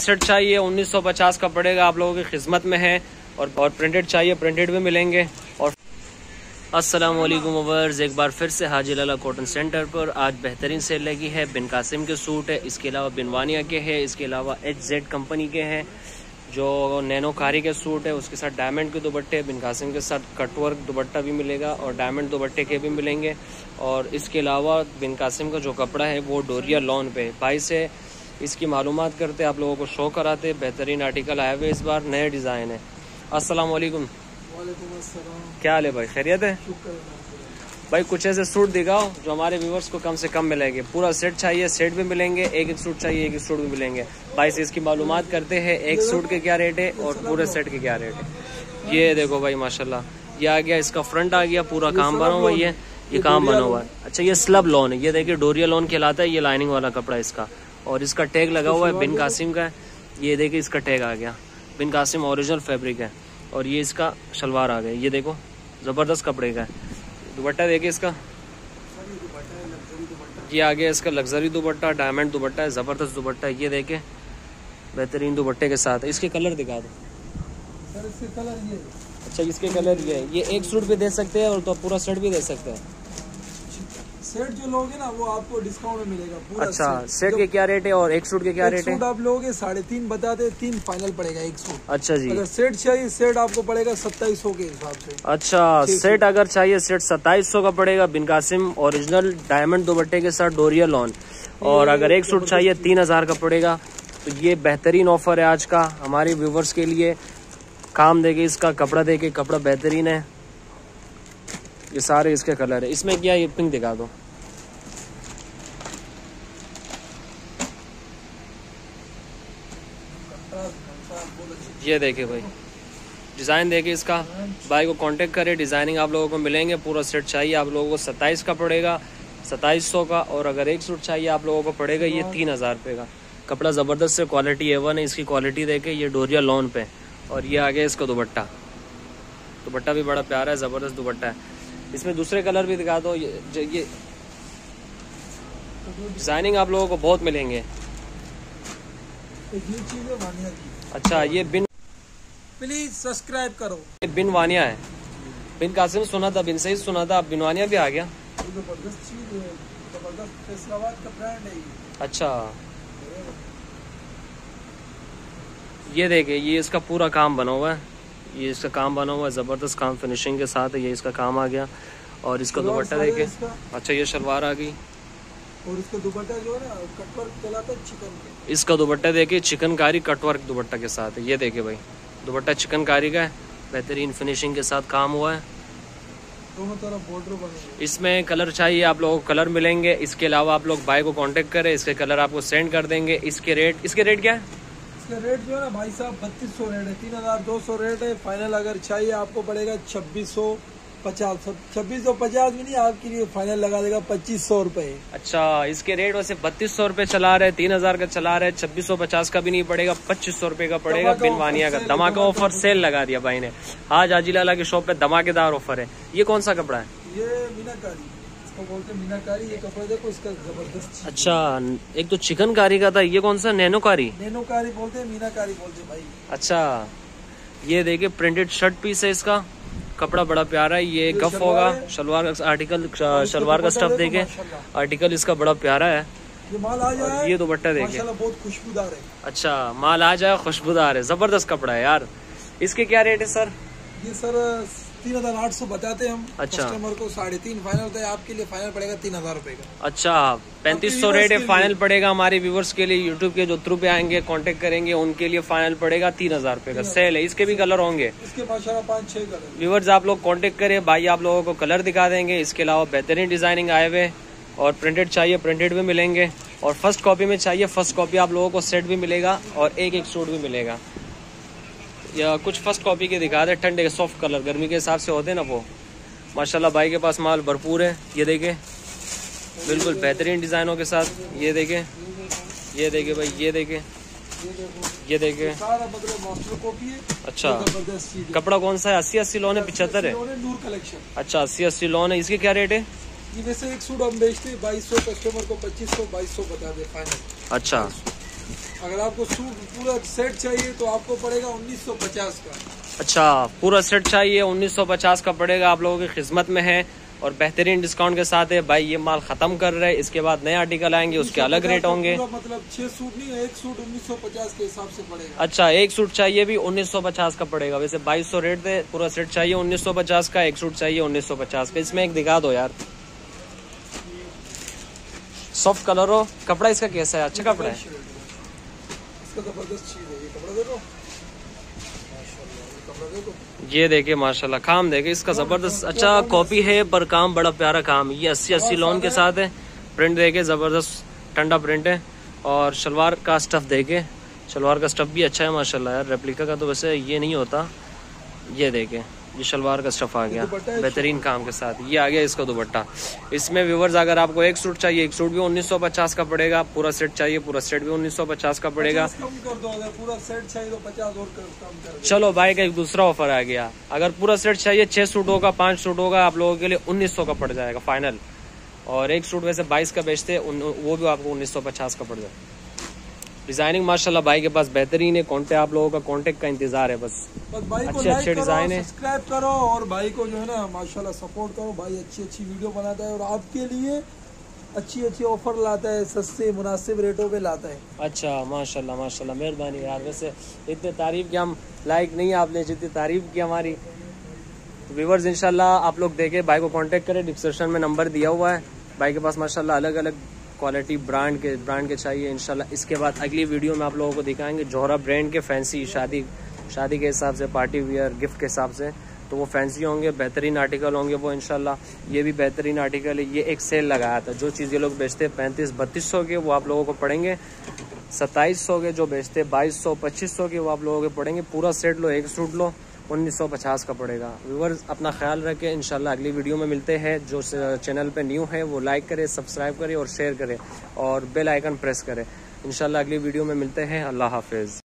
Set चाहिए 1950 का पड़ेगा, आप लोगों की खिदमत में है। और प्रिंटेड चाहिए, प्रिंटेड भी मिलेंगे। और अस्सलाम वालेकुम व्यूअर्स, एक बार फिर से हाजी लाला कॉटन सेंटर पर आज बेहतरीन सेल लगी है। बिन कासिम के सूट है, इसके अलावा बिन वानिया के हैं, इसके अलावा एचजेड कंपनी के हैं, जो नैनोकारी के सूट है, उसके साथ डायमंड के दुपट्टे, बिन कासिम के साथ कटवर्क दुपट्टा भी मिलेगा और डायमंड दुपट्टे के भी मिलेंगे। और इसके अलावा बिन कासिम का जो कपड़ा है वो डोरिया लॉन पे 22 है। इसकी मालूमात करते, आप लोगों को शो कराते। बेहतरीन आर्टिकल आए हुए, इस बार नए डिज़ाइन है। अस्सलाम वालेकुम। वालेकुम अस्सलाम। क्या हाल है भाई, खैरियत है? भाई कुछ ऐसे सूट दिखाओ जो हमारे व्यूवर्स को कम से कम मिलेंगे। पूरा सेट चाहिए, सेट भी मिलेंगे, एक एक सूट चाहिए, एक एक सूट भी मिलेंगे। भाई से इसकी मालूमात करते हैं, एक सूट के क्या रेट है और पूरे सेट के क्या रेट है। ये देखो भाई माशाल्लाह, ये आ गया, इसका फ्रंट आ गया, पूरा काम बना हुआ है, ये काम बना हुआ है। अच्छा, ये स्लब लॉन है, ये देखिए डोरिया लॉन कहलाता है, ये लाइनिंग वाला कपड़ा इसका। और इसका टैग लगा हुआ है बिन कासिम का, ये देखिए इसका टैग आ गया, बिन कासिम ओरिजिनल फैब्रिक है। और ये इसका शलवार आ गया, ये देखो ज़बरदस्त कपड़े का है। दुपट्टा देखिए इसका, ये आ गया इसका लग्जरी दुपट्टा, डायमंड दुपट्टा है, ज़बरदस्त दुपट्टा है, ये देखिए बेहतरीन दुपट्टे के साथ। इसके कलर दिखा दो सर, इसके कलर ये। अच्छा, इसके कलर ये है, ये एक सूट भी दे सकते हैं और तो पूरा सेट भी दे सकते हैं। सेट जो लोगे ना वो आपको डिस्काउंट में मिलेगा पूरा। अच्छा, सेट के क्या रेट है और एक सूट के क्या रेट है? आप लोगे 3.5 बताते, 3 फाइनल पड़ेगा एक सूट। अच्छा जी, अगर सेट चाहिए सेट आपको पड़ेगा 2700 के हिसाब से। अच्छा, सेट अगर चाहिए सेट 2700 का पड़ेगा, बिन कासिम ओरिजिनल डायमंड दुपट्टे के साथ डोरिया लॉन। और अगर एक सूट चाहिए 3000 का पड़ेगा। तो ये बेहतरीन ऑफर है आज का हमारे व्यूवर्स के लिए। काम देके इसका कपड़ा देके, कपड़ा बेहतरीन है। ये सारे इसके कलर है। इसमें क्या, ये पिंक दिखा दो, ये देखे भाई डिज़ाइन देखे इसका। भाई को कांटेक्ट करें, डिज़ाइनिंग आप लोगों को मिलेंगे। पूरा सेट चाहिए आप लोगों को 27 का पड़ेगा, 2700 का। और अगर एक सूट चाहिए आप लोगों को पड़ेगा ये 3000 रुपये का। कपड़ा ज़बरदस्त है, क्वालिटी A1 है, इसकी क्वालिटी देखे। ये डोरिया लॉन पे, और ये आ गया इसका दुपट्टा, दुपट्टा भी बड़ा प्यारा है, ज़बरदस्त दुपट्टा है। इसमें दूसरे कलर भी दिखा दो। ये डिज़ाइनिंग आप लोगों को बहुत मिलेंगे। अच्छा, ये बिन, प्लीज सब्सक्राइब करो। ये बिन वानिया है, बिन कासिम सुना था, बिन सईद सुना था, अब बिन वानिया भी आ गया। अच्छा, ये देखिए, ये इसका पूरा काम बना हुआ है, ये इसका काम बना हुआ है, ज़बरदस्त काम फिनिशिंग के साथ है। ये इसका काम आ गया और इसका दुपट्टा देखे। अच्छा, ये शलवार आ गई और इसका दुपट्टा जो है ना कटवर्क कहलाता है, चिकन के। इसका दुपट्टा देखिए, चिकनकारी कटवर्क दुपट्टा के साथ है। ये देखिए भाई, दुपट्टा चिकनकारी का है, बेहतरीन फिनिशिंग के साथ काम हुआ है, दोनों तरफ बॉर्डर बना है। इसमें कलर चाहिए आप लोगों को कलर मिलेंगे। इसके अलावा आप लोग भाई को कांटेक्ट करें, इसके कलर आपको सेंड कर देंगे। इसके रेट क्या है? इसका रेट जो है ना भाई साहब 3200 रेट है, 3200 रेट है। फाइनल अगर चाहिए आपको पड़ेगा 2650 में नहीं, आपके लिए फाइनल लगा देगा 2500 रुपये। अच्छा, इसके रेट वैसे 3200 रुपये चला रहे, 3000 का चला रहे, 2650 का भी नहीं पड़ेगा, 2500 रुपये का पड़ेगा। बिन वानिया का धमाका ऑफर सेल लगा दिया भाई ने आज हाजी लाला की शॉप पे, धमाकेदार ऑफर है। ये कौन सा कपड़ा है? ये मीनाकारी, इसको बोलते हैं मीनाकारी। ये कपड़ा देखो इसका जबरदस्त। अच्छा, एक तो चिकनकारी का था, ये कौन सा? नैनोकारी, नैनोकारी बोलते हैं, मीनाकारी बोलते हैं भाई। अच्छा, ये देखिए प्रिंटेड शर्ट पीस है, इसका कपड़ा बड़ा प्यारा है। ये गफ होगा, शलवार आर्टिकल, शलवार का स्टफ देखे, आर्टिकल इसका बड़ा प्यारा है। ये माल आ जाए, ये दुपट्टा देखे, बहुत खुशबूदार है। अच्छा, माल आ जाए, खुशबूदार है, जबरदस्त कपड़ा है यार। इसके क्या रेट है सर? ये सर 3800 बताते हम। अच्छा, कस्टमर को 3.5 फाइनल होता है, आपके लिए फाइनल पड़ेगा 3000 रुपए का। अच्छा, 3500 रेट है फाइनल पड़ेगा हमारे व्यूवर्स के लिए। यूट्यूब के जो थ्रू पे आएंगे, कांटेक्ट करेंगे, उनके लिए फाइनल पड़ेगा 3000 रुपए का। सेल है, इसके भी कलर होंगे, इसके माशाल्लाह 5-6 कलर। व्यूवर्स आप लोग कांटेक्ट करें, भाई आप लोगों को कलर दिखा देंगे। इसके अलावा बेहतरीन डिजाइनिंग आए हुए, और प्रिंटेड चाहिए प्रिंटेड भी मिलेंगे, और फर्स्ट कॉपी में चाहिए फर्स्ट कॉपी आप लोगों को सेट भी मिलेगा और एक एक सूट भी मिलेगा। या कुछ फर्स्ट कॉपी के दिखा दे, ठंडे के सॉफ्ट कलर, गर्मी के हिसाब से होते हैं ना वो। माशाल्लाह भाई के पास माल भरपूर है। ये देखे बिल्कुल बेहतरीन डिज़ाइनों के साथ, ये देखे, ये देखे भाई, ये देखे, ये देखे। अच्छा, कपड़ा कौन सा है? 80-80 लॉन है, 75 है। अच्छा, 80-80 लॉन है, इसके क्या रेट है? एक सूट हम बेचते 2200, कस्टमर को 2500 2200 बता दे फाइनल। अच्छा, अगर आपको सूट पूरा सेट चाहिए तो आपको पड़ेगा 1950 का। अच्छा, पूरा सेट चाहिए 1950 का पड़ेगा। आप लोगों की खिदमत में है और बेहतरीन डिस्काउंट के साथ है। भाई ये माल खत्म कर रहे हैं, इसके बाद नए आर्टिकल आएंगे, उसके अलग रेट होंगे। मतलब 6 सूट नहीं, 1 सूट 1950 के हिसाब से पड़ेगा। अच्छा, 1 सूट चाहिए भी 1950 का पड़ेगा। वैसे 2200 रेट थे, पूरा सेट चाहिए 1950 का, 1 सूट चाहिए 1950 का। इसमें एक दिखा दो यार, सॉफ्ट कलर हो, कपड़ा इसका कैसा है? अच्छा कपड़ा है इसका, जबरदस्त चीज है ये कपड़ा। देखो ये देखिए माशाल्लाह, काम देखे इसका जबरदस्त। अच्छा कॉपी है पर काम बड़ा प्यारा काम। ये 80-80 लॉन के साथ है, प्रिंट देखे जबरदस्त ठंडा प्रिंट है। और शलवार का स्टफ देखे, शलवार का स्टफ भी अच्छा है माशाल्लाह यार। रेप्लिका का तो वैसे ये नहीं होता। ये देखे ये शलवार का स्टफ आ गया बेहतरीन काम के साथ। ये आ गया इसका दुपट्टा। इसमें व्यूवर्स अगर आपको 1 सूट चाहिए, 1 सूट भी 1950 का पड़ेगा। पूरा सेट चाहिए, पूरा सेट भी 1950 का पड़ेगा। कम कर दो, अगर पूरा सेट चाहिए तो 50 और कम कर दो। चलो भाई का एक दूसरा ऑफर आ गया। अगर पूरा सेट चाहिए 6 सूट होगा, 5 सूट होगा, आप लोगों के लिए 1900 का पड़ जाएगा फाइनल। और 1 सूट वैसे 22 का बेचते, वो भी आपको 1950 का पड़ जाएगा। डिजाइनिंग माशाल्लाह भाई के पास बेहतरीन है। कॉन्टेक्ट, आप लोगों का कॉन्टेक्ट का इंतजार है बस। भाई को अच्छे डिजाइन है, सब्सक्राइब करो और भाई को जो है ना माशाल्लाह सपोर्ट करो। भाई अच्छी अच्छी वीडियो बनाता है और आपके लिए अच्छी अच्छी ऑफर लाता है, सस्ते मुनासिब रेटों पे लाता है। अच्छा माशाल्लाह माशाल्लाह, मेहरबानी यार। वैसे इतने तारीफ की हम लाइक नहीं आपने जितनी तारीफ की हमारी। तो व्यूवर्स इंशाल्लाह आप लोग देखें, भाई को कॉन्टेक्ट करें। डिस्क्रिप्शन में नंबर दिया हुआ है। भाई के पास माशाल्लाह अलग अलग क्वालिटी ब्रांड के चाहिए इंशाल्लाह। इसके बाद अगली वीडियो में आप लोगों को दिखाएंगे जोहरा ब्रांड के फैंसी, शादी के हिसाब से, पार्टी वियर, गिफ्ट के हिसाब से। तो वो फैंसी होंगे, बेहतरीन आर्टिकल होंगे वो इंशाल्लाह। ये भी बेहतरीन आर्टिकल है। ये एक सेल लगाया था, जो चीज़ ये लोग बेचते 3500-3200 के, वो आप लोगों को पड़ेंगे 2700 के। जो बेचते 2200-2500 के, वो आप लोगों के पड़ेंगे। पूरा सेट लो, 1 सूट लो, 1950 का पड़ेगा। व्यूवर्स अपना ख्याल रखें, इंशाल्लाह अगली वीडियो में मिलते हैं। जो चैनल पे न्यू है वो लाइक करें, सब्सक्राइब करें और शेयर करें और बेल आइकन प्रेस करें। इंशाल्लाह अगली वीडियो में मिलते हैं। अल्लाह हाफिज़।